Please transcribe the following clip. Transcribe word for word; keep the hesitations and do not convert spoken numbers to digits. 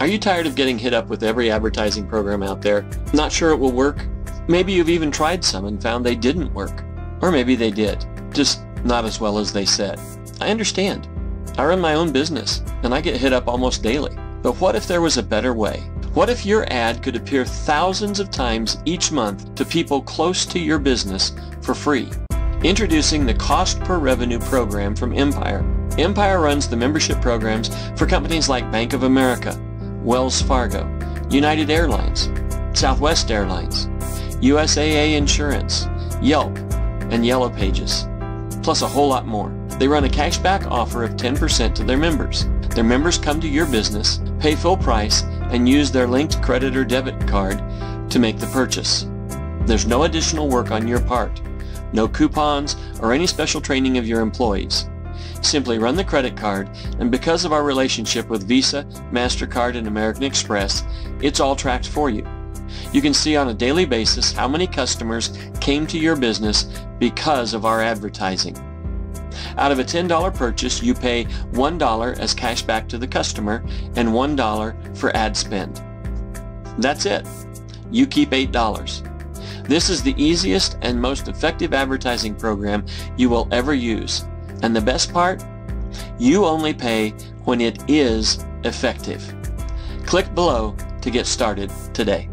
Are you tired of getting hit up with every advertising program out there? Not sure it will work? Maybe you've even tried some and found they didn't work. Or maybe they did, just not as well as they said. I understand. I run my own business, and I get hit up almost daily. But what if there was a better way? What if your ad could appear thousands of times each month to people close to your business for free? Introducing the Cost Per Revenue Program from Empyr. Empyr runs the membership programs for companies like Bank of America, Wells Fargo, United Airlines, Southwest Airlines, U S A A Insurance, Yelp, and Yellow Pages, plus a whole lot more. They run a cashback offer of ten percent to their members. Their members come to your business, pay full price, and use their linked credit or debit card to make the purchase. There's no additional work on your part, no coupons, or any special training of your employees. Simply run the credit card, and because of our relationship with Visa, MasterCard, and American Express, it's all tracked for you. You can see on a daily basis how many customers came to your business because of our advertising. Out of a ten dollar purchase, you pay one dollar as cash back to the customer and one dollar for ad spend. That's it. You keep eight dollars. This is the easiest and most effective advertising program you will ever use. And the best part? You only pay when it is effective. Click below to get started today.